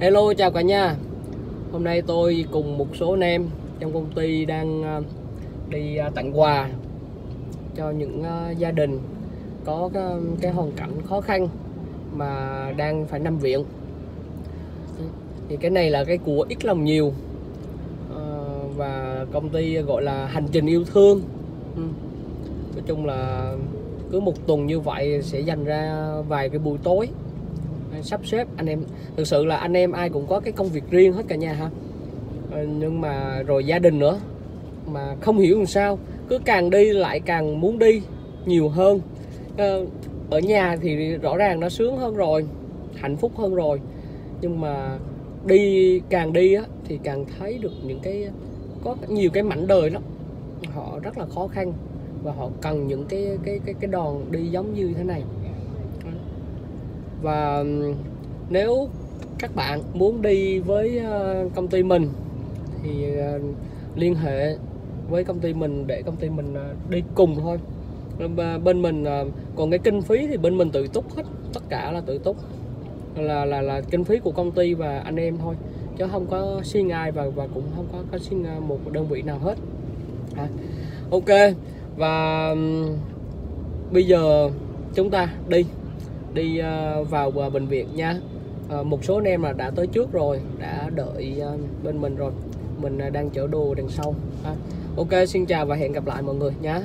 Hello, chào cả nhà. Hôm nay tôi cùng một số anh em trong công ty đang đi tặng quà cho những gia đình có cái hoàn cảnh khó khăn mà đang phải nằm viện. Thì cái này là cái của ít lòng nhiều, và công ty gọi là hành trình yêu thương. Nói chung là cứ một tuần như vậy sẽ dành ra vài cái buổi tối sắp xếp. Anh em thực sự là anh em ai cũng có cái công việc riêng hết cả nhà ha, nhưng mà rồi gia đình nữa, mà không hiểu làm sao cứ càng đi lại càng muốn đi nhiều hơn. Ở nhà thì rõ ràng nó sướng hơn rồi, hạnh phúc hơn rồi, nhưng mà càng đi á, thì càng thấy được những cái, có nhiều cái mảnh đời lắm, họ rất là khó khăn và họ cần những cái đòn đi giống như thế này. Và nếu các bạn muốn đi với công ty mình thì liên hệ với công ty mình để công ty mình đi cùng thôi. Bên mình còn cái kinh phí thì bên mình tự túc hết, tất cả là tự túc, là kinh phí của công ty và anh em thôi, chứ không có xin ai và cũng không có xin một đơn vị nào hết. Ok, và bây giờ chúng ta đi vào bệnh viện nha. Một số anh em là đã tới trước rồi, đã đợi bên mình rồi, mình đang chở đồ đằng sau. Ok, xin chào và hẹn gặp lại mọi người nhé.